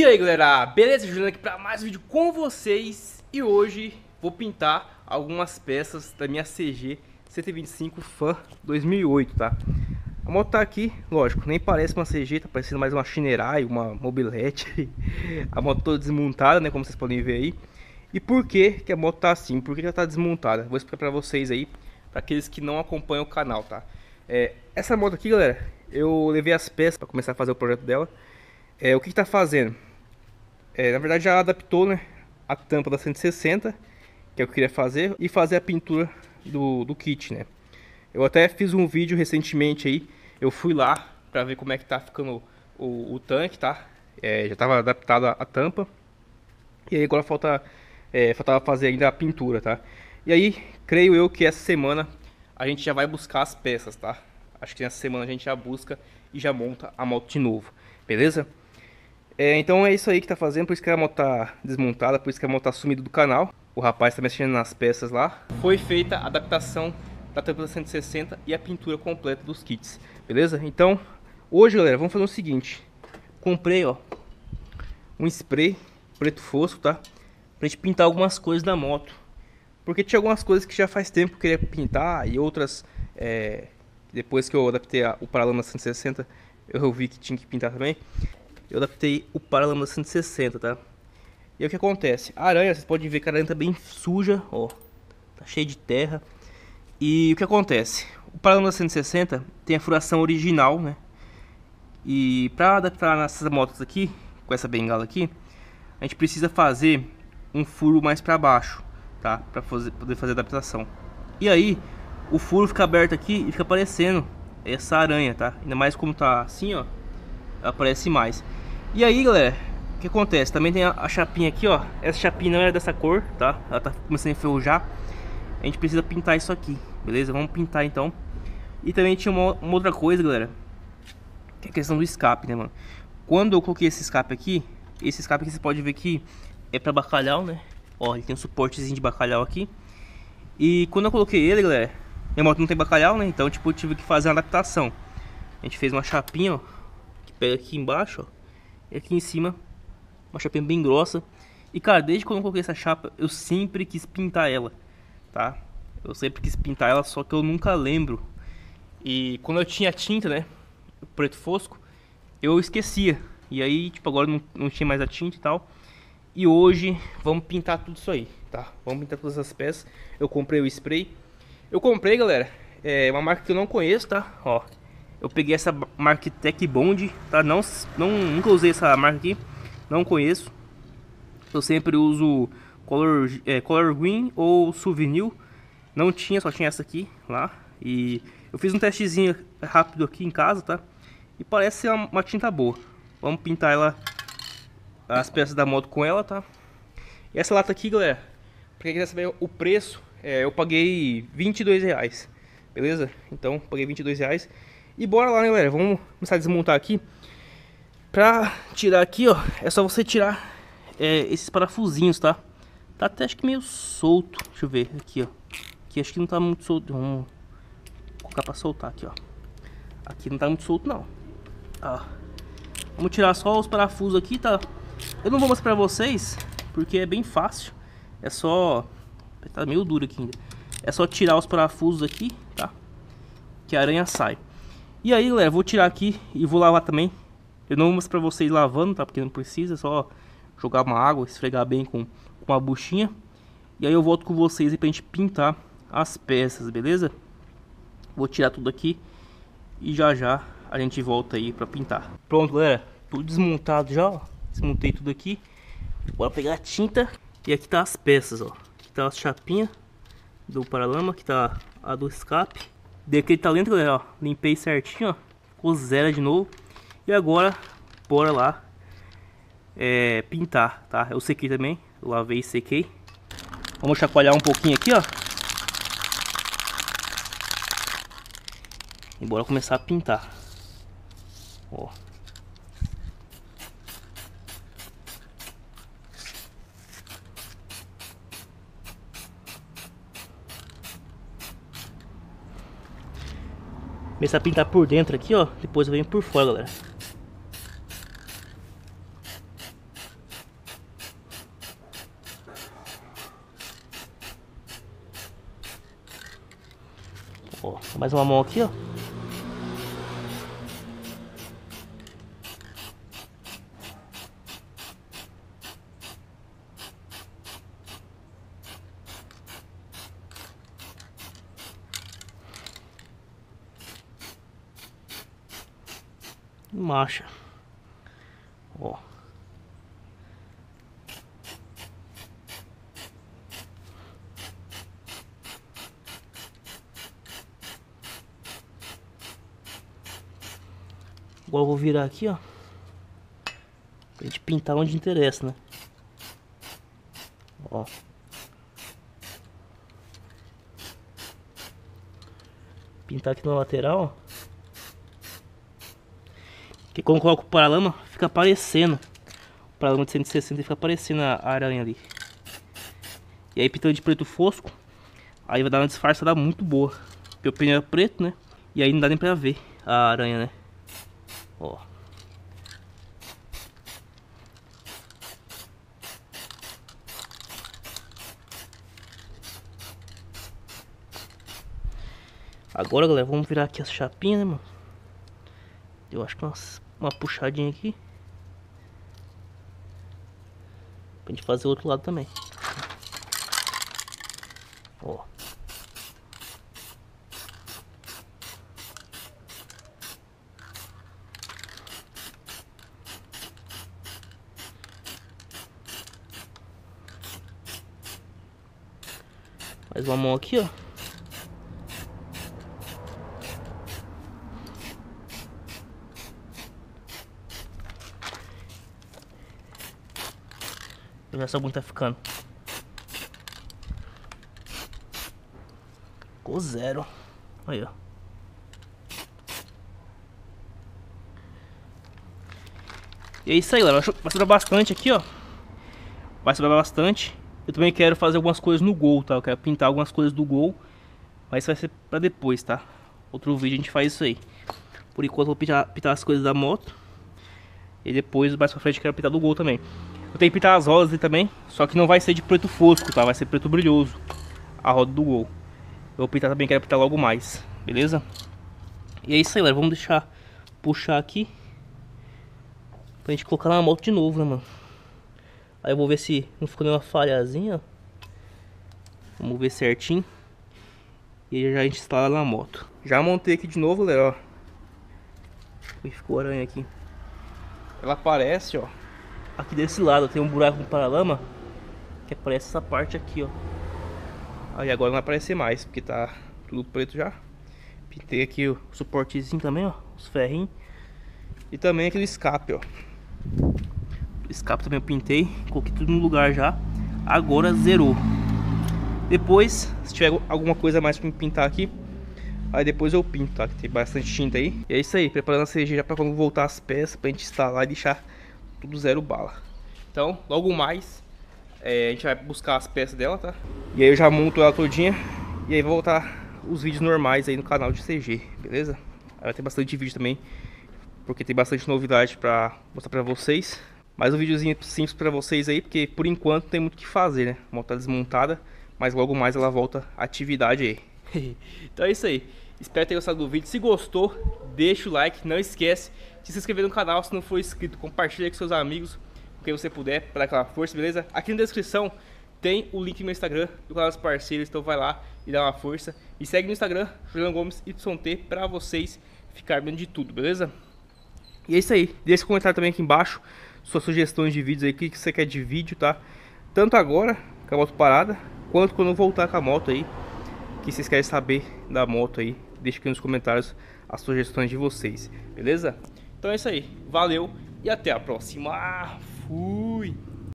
E aí galera, beleza? Juliano aqui para mais um vídeo com vocês. E hoje vou pintar algumas peças da minha CG 125 Fan 2008, tá? A moto tá aqui, lógico, nem parece uma CG, tá parecendo mais uma Chinera, uma mobilete. A moto toda desmontada, né, como vocês podem ver aí. E por que que a moto tá assim? Por que ela tá desmontada? Vou explicar pra vocês aí, pra aqueles que não acompanham o canal, tá? Essa moto aqui, galera, eu levei as peças pra começar a fazer o projeto dela. O que que tá fazendo? Na verdade já adaptou, né, a tampa da 160, que é o que eu queria fazer, e fazer a pintura do kit, né? Eu até fiz um vídeo recentemente aí, eu fui lá pra ver como é que tá ficando o tanque, tá? Já tava adaptada a tampa, e aí agora faltava fazer ainda a pintura, tá? E aí, creio eu que essa semana a gente já vai buscar as peças, tá? Acho que nessa semana a gente já busca e já monta a moto de novo, beleza? Então é isso aí que tá fazendo, por isso que a moto tá desmontada, por isso que a moto tá sumida do canal. O rapaz tá mexendo nas peças lá. Foi feita a adaptação da tampa da 160 e a pintura completa dos kits, beleza? Então, hoje galera, vamos fazer o seguinte. Comprei, ó, um spray preto fosco, tá? Pra gente pintar algumas coisas da moto. Porque tinha algumas coisas que já faz tempo que eu queria pintar e outras, depois que eu adaptei o paralama 160, eu vi que tinha que pintar também. Eu adaptei o paralama 160, tá? E aí, o que acontece? A aranha, vocês podem ver que a aranha tá bem suja, ó. Tá cheia de terra. E o que acontece? O paralama 160 tem a furação original, né? E pra adaptar nessas motos aqui, com essa bengala aqui, a gente precisa fazer um furo mais pra baixo, tá? Pra poder fazer a adaptação. E aí, o furo fica aberto aqui e fica aparecendo essa aranha, tá? Ainda mais como tá assim, ó. Ela aparece mais. E aí galera, o que acontece? Também tem a chapinha aqui, ó. Essa chapinha não era dessa cor, tá? Ela tá começando a enferrujar. A gente precisa pintar isso aqui, beleza? Vamos pintar então. E também tinha uma outra coisa, galera, que é a questão do escape, né, mano? Quando eu coloquei esse escape aqui você pode ver que é pra bacalhau, né? Ó, ele tem um suportezinho de bacalhau aqui. E quando eu coloquei ele, galera, minha moto não tem bacalhau, né? Então, tipo, eu tive que fazer uma adaptação. A gente fez uma chapinha, ó, que pega aqui embaixo, ó, e aqui em cima, uma chapinha bem grossa. E cara, desde quando eu coloquei essa chapa, eu sempre quis pintar ela, tá? Eu sempre quis pintar ela, só que eu nunca lembro. E quando eu tinha tinta, né, o preto fosco, eu esquecia. E aí, tipo, agora não tinha mais a tinta e tal. E hoje, vamos pintar tudo isso aí, tá? Vamos pintar todas essas peças. Eu comprei o spray. Eu comprei, galera, uma marca que eu não conheço, tá? Ó, eu peguei essa marca Tech Bond, tá? Nunca usei essa marca aqui, não conheço. Eu sempre uso Color Green ou Souvenir. Não tinha, só tinha essa aqui, lá. E eu fiz um testezinho rápido aqui em casa, tá? E parece ser uma tinta boa. Vamos pintar ela, as peças da moto com ela, tá? E essa lata aqui, galera, pra quem quiser saber o preço, eu paguei R$22, beleza? Então, paguei R$22. E bora lá, né, galera? Vamos começar a desmontar aqui. Pra tirar aqui, ó, é só você tirar esses parafusinhos, tá? Tá até acho que meio solto. Deixa eu ver aqui, ó. Aqui acho que não tá muito solto. Vamos colocar pra soltar aqui, ó. Aqui não tá muito solto, não. Ó. Vamos tirar só os parafusos aqui, tá? Eu não vou mostrar pra vocês, porque é bem fácil. É só... Tá meio duro aqui ainda. É só tirar os parafusos aqui, tá? Que a aranha sai. E aí, galera, vou tirar aqui e vou lavar também. Eu não vou mostrar pra vocês lavando, tá? Porque não precisa, é só jogar uma água, esfregar bem com uma buchinha. E aí eu volto com vocês aí pra gente pintar as peças, beleza? Vou tirar tudo aqui e já já a gente volta aí pra pintar. Pronto, galera, tudo desmontado já, ó. Desmontei tudo aqui. Bora pegar a tinta. E aqui tá as peças, ó. Aqui tá a chapinha do paralama, aqui tá a do escape. Dei aquele talento, galera, ó. Limpei certinho, ó. Ficou zero de novo. E agora, bora lá pintar, tá? Eu sequei também, eu lavei e sequei. Vamos chacoalhar um pouquinho aqui, ó. E bora começar a pintar. Ó. Começar a pintar por dentro aqui, ó. Depois eu venho por fora, galera. Ó, mais uma mão aqui, ó. Marcha, ó. Agora eu vou virar aqui, ó, pra gente pintar onde interessa, né? Ó, pintar aqui na lateral, ó. Que quando eu coloco o paralama, fica aparecendo. O paralama de 160 fica aparecendo a aranha ali. E aí pintando de preto fosco, aí vai dar uma disfarçada muito boa. Porque o pneu é preto, né? E aí não dá nem pra ver a aranha, né? Ó. Agora, galera, vamos virar aqui as chapinhas, né, mano? Eu acho que uma puxadinha aqui pra gente fazer o outro lado também. Ó, mais uma mão aqui, ó. Essa bunda tá ficando. Ficou zero. Aí, ó. E é isso aí, galera. Vai sobrar bastante aqui, ó. Vai sobrar bastante. Eu também quero fazer algumas coisas no gol, tá? Eu quero pintar algumas coisas do gol. Mas isso vai ser pra depois, tá? Outro vídeo a gente faz isso aí. Por enquanto eu vou pintar as coisas da moto. E depois, mais pra frente, eu quero pintar do gol também. Eu tenho que pintar as rodas ali também, só que não vai ser de preto fosco, tá? Vai ser preto brilhoso, a roda do Gol. Eu vou pintar também, quero pintar logo mais, beleza? E é isso aí, galera. Vamos deixar puxar aqui pra gente colocar na moto de novo, né, mano? Aí eu vou ver se não ficou nenhuma falhazinha. Vamos ver certinho. E aí já a gente instala na moto. Já montei aqui de novo, galera, ó. E ficou aranha aqui. Ela aparece, ó. Aqui desse lado tem um buraco com paralama que aparece essa parte aqui, ó. Aí agora não vai aparecer mais, porque tá tudo preto já. Pintei aqui o suportezinho também, ó, os ferrinhos. E também aqui o escape, ó. O escape também eu pintei, coloquei tudo no lugar já. Agora zerou. Depois, se tiver alguma coisa mais pra me pintar aqui, aí depois eu pinto, tá? Que tem bastante tinta aí. E é isso aí, preparando a CG já pra quando voltar as peças, pra gente instalar e deixar tudo zero bala. Então logo mais a gente vai buscar as peças dela, tá? E aí eu já monto ela todinha. E aí vou voltar os vídeos normais aí no canal de CG, beleza? Aí vai ter bastante vídeo também, porque tem bastante novidade pra mostrar pra vocês. Mais um videozinho simples pra vocês aí, porque por enquanto não tem muito o que fazer, né? A moto tá desmontada, mas logo mais ela volta à atividade aí. Então é isso aí. Espero ter gostado do vídeo. Se gostou, deixa o like. Não esquece de se inscrever no canal se não for inscrito. Compartilha com seus amigos, com quem você puder, para dar aquela força, beleza? Aqui na descrição tem o link do meu Instagram, do canal dos parceiros. Então vai lá e dá uma força. E segue no Instagram, Juliano Gomes YT, para vocês ficarem vendo de tudo, beleza? E é isso aí. Deixa um comentário também aqui embaixo, suas sugestões de vídeos aí, o que você quer de vídeo, tá? Tanto agora, com a moto parada, quanto quando eu voltar com a moto aí. O que vocês querem saber da moto aí? Deixa aqui nos comentários as sugestões de vocês, beleza? Então é isso aí, valeu e até a próxima, fui!